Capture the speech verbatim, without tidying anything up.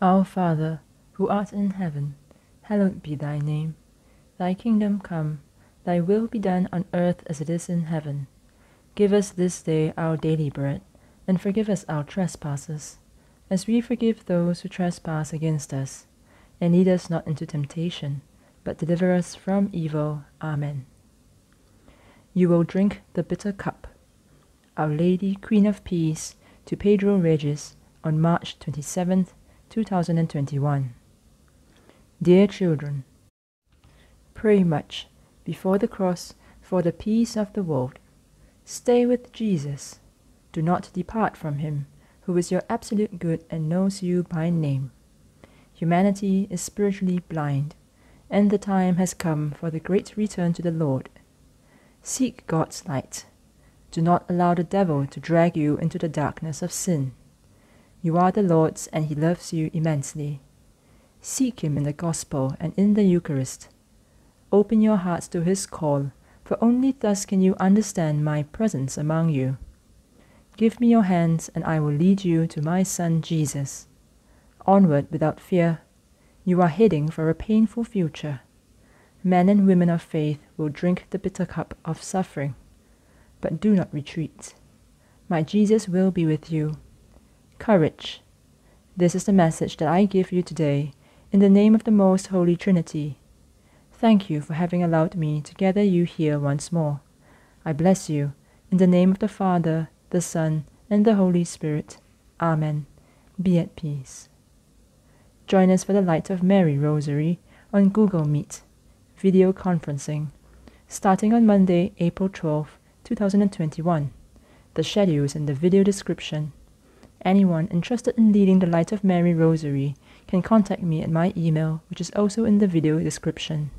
Our Father, who art in heaven, hallowed be thy name. Thy kingdom come, thy will be done on earth as it is in heaven. Give us this day our daily bread, and forgive us our trespasses, as we forgive those who trespass against us. And lead us not into temptation, but deliver us from evil. Amen. You will drink the bitter cup. Our Lady, Queen of Peace, to Pedro Regis, on March twenty-seventh, two thousand twenty-one. Dear children, pray much before the cross for the peace of the world. Stay with Jesus. Do not depart from him, who is your absolute good and knows you by name. Humanity is spiritually blind, and the time has come for the great return to the Lord. Seek God's light. Do not allow the devil to drag you into the darkness of sin. You are the Lord's, and he loves you immensely. Seek him in the gospel and in the Eucharist. Open your hearts to his call, for only thus can you understand my presence among you. Give me your hands, and I will lead you to my Son Jesus. Onward without fear. You are heading for a painful future. Men and women of faith will drink the bitter cup of suffering. But do not retreat. My Jesus will be with you. Courage. This is the message that I give you today, in the name of the Most Holy Trinity. Thank you for having allowed me to gather you here once more. I bless you, in the name of the Father, the Son, and the Holy Spirit. Amen. Be at peace. Join us for the Light of Mary Rosary on Google Meet, video conferencing, starting on Monday, April twelfth, two thousand twenty-one. The schedule is in the video description. Anyone interested in leading the Light of Mary Rosary can contact me at my email, which is also in the video description.